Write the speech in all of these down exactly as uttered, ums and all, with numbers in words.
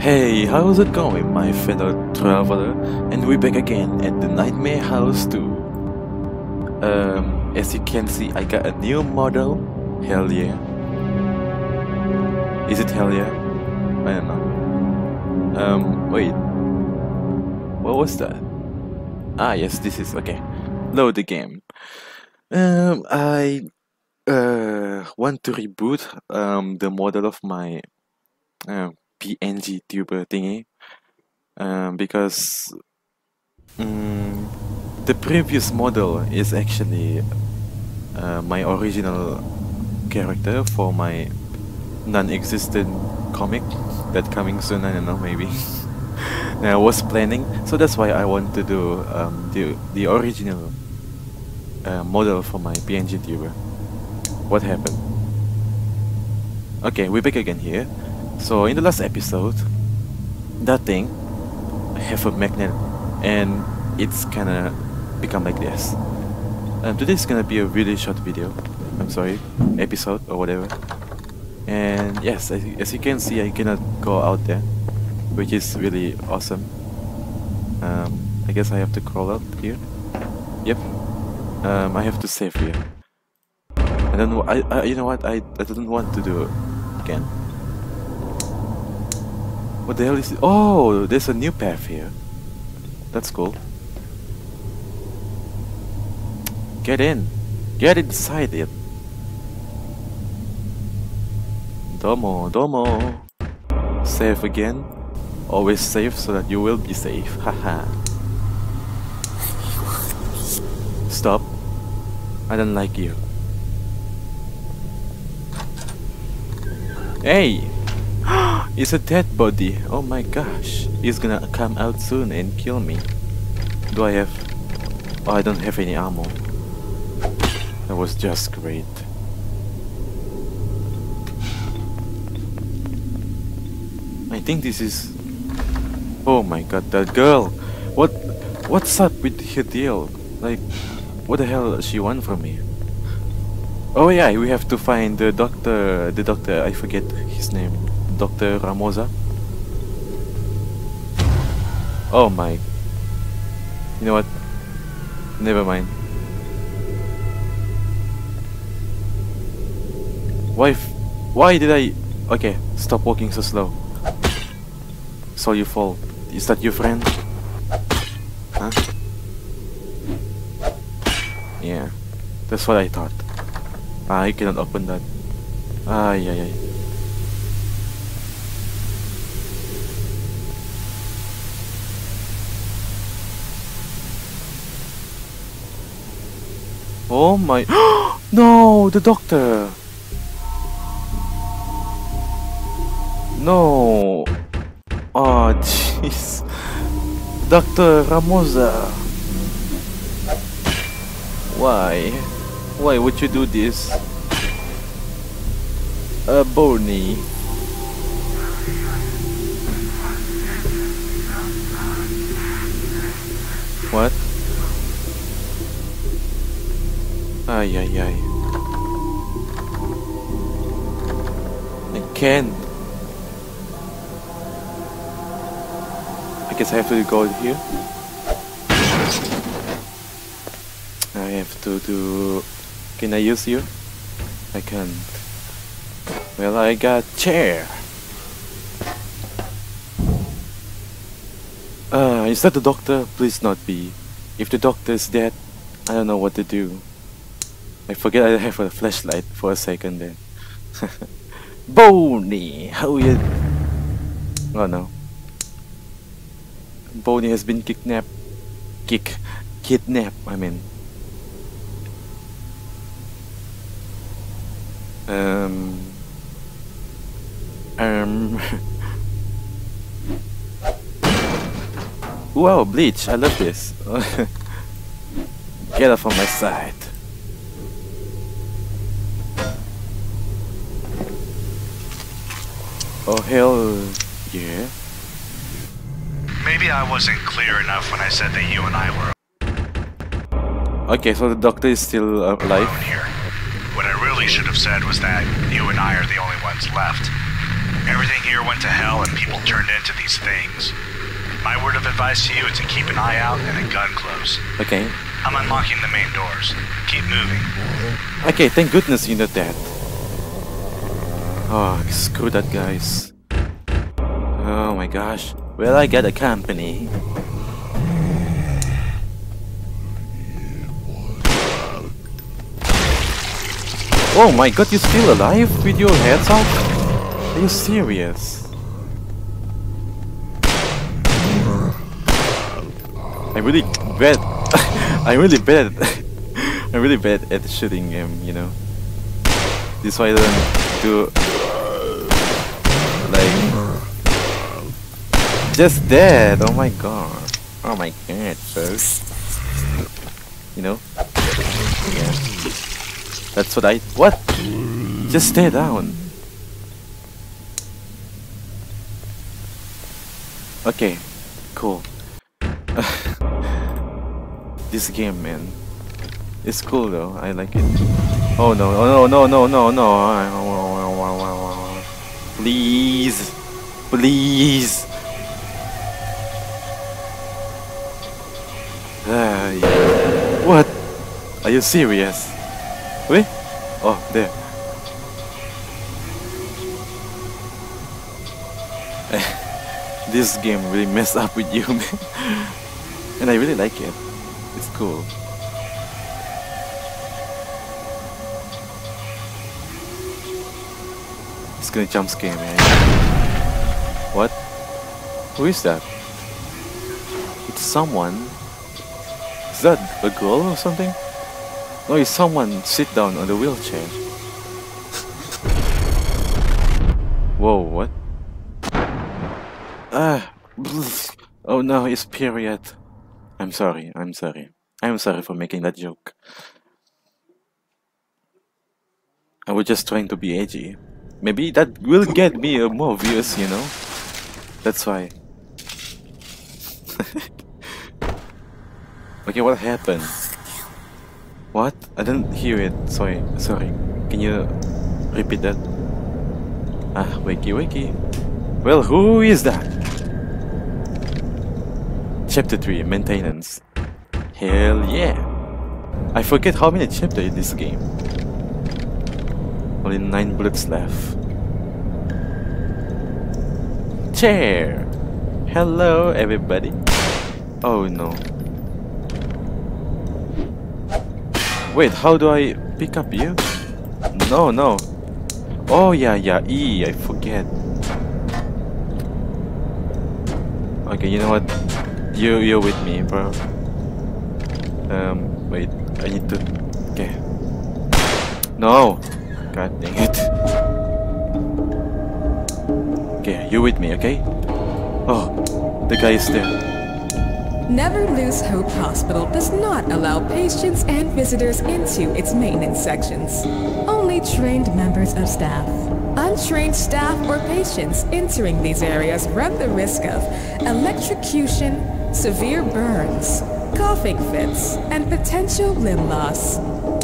Hey, how's it going, my fellow traveler? And we're back again at the Nightmare House two. Um, as you can see, I got a new model. Hell yeah. Is it hell yeah? I don't know. Um, wait. What was that? Ah, yes, this is okay. Load the game. Um, I uh want to reboot um the model of my um. Uh, P N G tuber thingy, um, because um, the previous model is actually uh, my original character for my non-existent comic that coming soon. I don't know, maybe. I was planning, so that's why I want to do um, the the original uh, model for my P N G tuber. What happened? Okay, we're back again here. So in the last episode, that thing have a magnet and it's kinda become like this. Um, today's gonna be a really short video, I'm sorry, episode or whatever. And yes, as, as you can see, I cannot go out there, which is really awesome. Um, I guess I have to crawl out here. Yep, um, I have to save here. I don't know, I, I, you know what, I, I don't want to do it again. What the hell is it? Oh, there's a new path here. That's cool. Get in. Get inside it. Domo, domo. Save again. Always save so that you will be safe. Haha. Stop. I don't like you. Hey! It's a dead body. Oh my gosh. He's gonna come out soon and kill me. Do I have... Oh, I don't have any ammo. That was just great. I think this is... Oh my god, that girl. What... What's up with her deal? Like... What the hell does she want from me? Oh yeah, we have to find the doctor... The doctor, I forget his name. Doctor Ramosa. Oh my. You know what? Never mind. Why f why did I... Okay, stop walking so slow. Saw you fall. Is that your friend? Huh? Yeah. That's what I thought. Ah, I cannot open that. Ah, yeah, yeah. Oh my... No! The doctor! No! Oh jeez! Doctor Ramosa! Why? Why would you do this? Uh, Bonnie! What? Ay, ay, ay. I can. I guess I have to go here. I have to do... Can I use you? I can't. Well, I got chair. Uh, is that the doctor? Please not be. If the doctor is dead, I don't know what to do. I forget I have a flashlight for a second then. Bonnie! How you... Oh no. Bonnie has been kidnapped. Kick. Kidnapped, I mean. Um... Um... Wow, bleach! I love this. Get off on my side. Oh hell yeah. Maybe I wasn't clear enough when I said that you and I were. Okay, so the doctor is still alive. Here. What I really should have said was that you and I are the only ones left. Everything here went to hell and people turned into these things. My word of advice to you is to keep an eye out and a gun close. Okay. I'm unlocking the main doors. Keep moving. Okay, thank goodness you know that. Oh, screw that, guys. Oh my gosh. Well, I got a company. Oh my god, you're still alive with your heads out? Are you serious? I'm really bad. I'm really bad. I'm really bad at shooting him, you know. This is why I don't do like just that. Oh my god. Oh my god, folks. You know. Yeah. That's what I... What? Just stay down. Okay. Cool. This game, man. It's cool, though. I like it. Oh, no. Oh, no, no, no, no, no. Please. Please. Uh, yeah. What? Are you serious? Wait. Oh, there. This game really messed up with you, man. And I really like it. It's cool. It's gonna jump scare, man. What? Who is that? It's someone. Is that a girl or something? No, it's someone sit down on the wheelchair. Whoa, what? Ah, bleh. Oh no, it's period. I'm sorry, I'm sorry. I'm sorry for making that joke. I was just trying to be edgy. Maybe that will get me more views, you know? That's why. Okay, what happened? What? I didn't hear it. Sorry, sorry. Can you repeat that? Ah, wakey wakey. Well, who is that? Chapter three, Maintenance. Hell yeah! I forget how many chapters in this game. Only nine bullets left. Chair! Hello, everybody. Oh no. Wait, how do I pick up you? No, no. Oh, yeah, yeah, E, I forget. Okay, you know what? You, you're with me, bro. Um, wait, I need to... Okay. No! God dang it. Okay, you with me, okay? Oh, the guy is there. Never Lose Hope Hospital does not allow patients and visitors into its maintenance sections. Only trained members of staff. Untrained staff or patients entering these areas run the risk of electrocution, severe burns, coughing fits, and potential limb loss.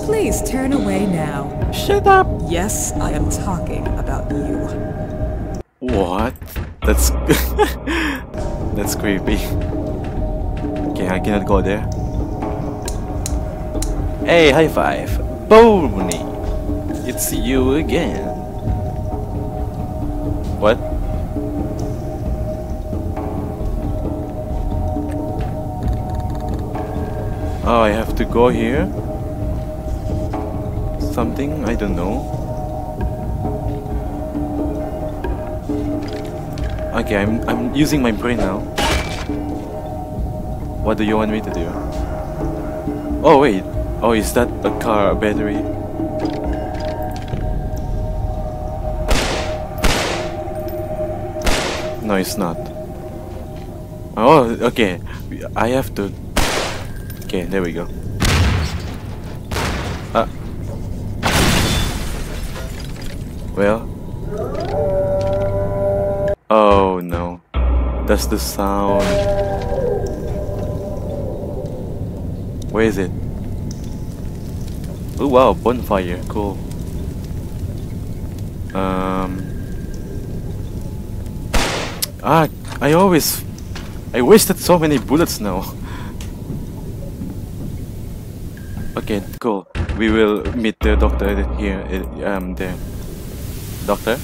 Please turn away now. Shut up! Yes, I am talking about you. What? That's... That's creepy. Okay, I cannot go there. Hey, high five! Bonnie! It's you again! What? Oh, I have to go here? Something? I don't know. Okay, I'm, I'm using my brain now. What do you want me to do? Oh wait, oh is that a car battery? No, it's not. Oh, okay, I have to... Okay, there we go. Ah. Well... Oh no, that's the sound. Where is it? Oh wow, bonfire, cool. Um, Ah, I always... I wasted so many bullets now. Okay, cool. We will meet the doctor here. Um, the... Doctor?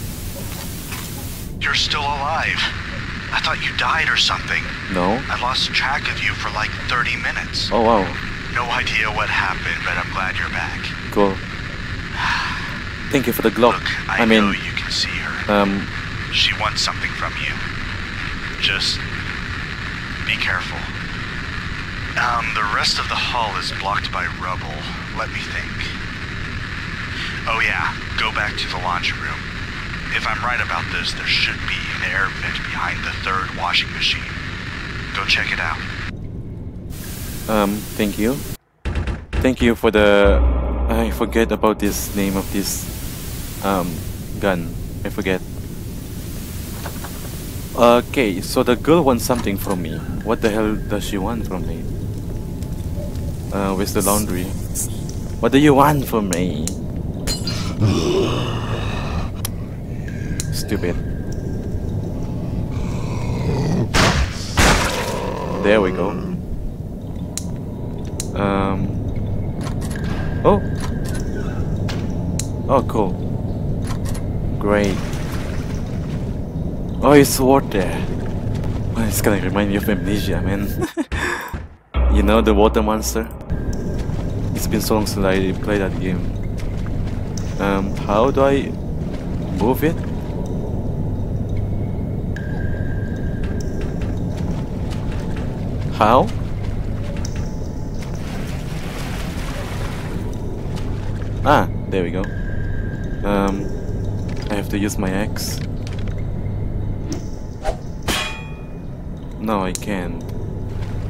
You're still alive. I thought you died or something. No. I lost track of you for like thirty minutes. Oh, wow. No idea what happened, but I'm glad you're back. Cool. Thank you for the Glock. Look, I, I mean, know you can see her. Um, she wants something from you. Just be careful. Um, the rest of the hall is blocked by rubble. Let me think. Oh yeah, go back to the laundry room. If I'm right about this, there should be an air vent behind the third washing machine. Go check it out. Um, thank you. Thank you for the... I forget about this name of this... Um, gun. I forget. Okay, so the girl wants something from me. What the hell does she want from me? Uh, where's the laundry? What do you want from me? Stupid. There we go. Um. Oh. Oh, cool. Great. Oh, it's water. Oh, it's gonna remind me of Amnesia, man. You know, the water monster? It's been so long since I played that game. Um, how do I move it? How? Ah, there we go. Um, I have to use my axe. No, I can't.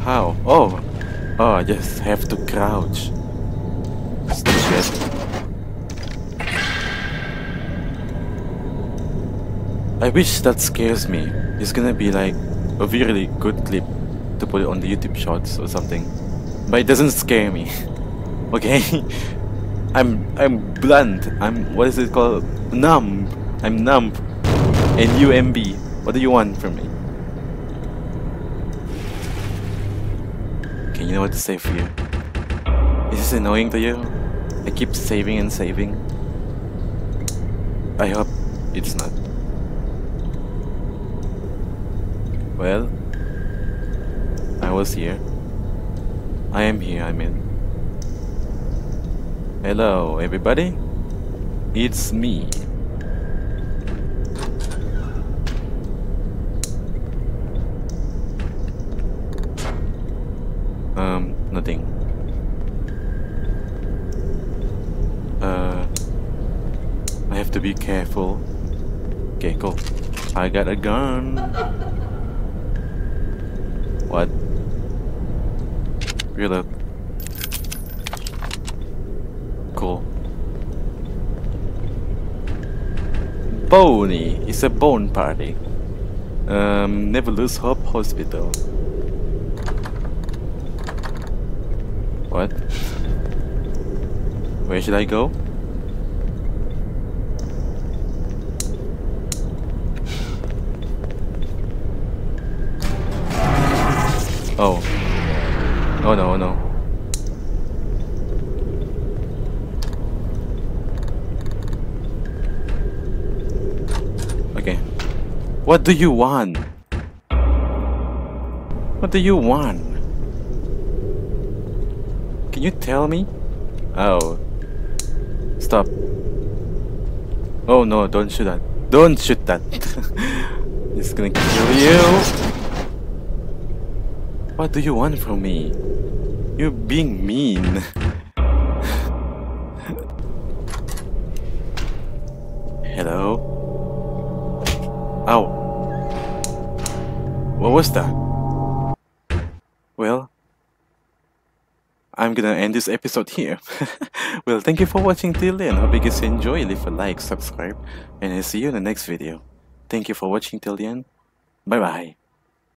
How? Oh! Oh, I just have to crouch. Stupid. I wish that scares me. It's gonna be like a really good clip to put it on the YouTube shorts or something. But it doesn't scare me. Okay? I'm I'm blunt. I'm what is it called? Numb. I'm numb. N U M B. What do you want from me? Okay, you know what to save for you. Is this annoying to you? I keep saving and saving. I hope it's not. Well, I was here. I am here, I mean. Hello, everybody. It's me. Um, nothing. Uh, I have to be careful. Okay, cool. I got a gun. What? Reload. Cool. Bonnie. It's a bone party. Um, Never Lose Hope Hospital. What? Where should I go? Oh. Oh no, oh no. Okay. What do you want? What do you want? Can you tell me? Oh. Stop. Oh no, don't shoot that. Don't shoot that. It's gonna kill you. What do you want from me? You're being mean. Hello? Ow. What was that? Well, I'm gonna end this episode here. Well, thank you for watching till then. Hope you guys enjoy. Leave a like, subscribe, and I'll see you in the next video. Thank you for watching till the end. Bye bye.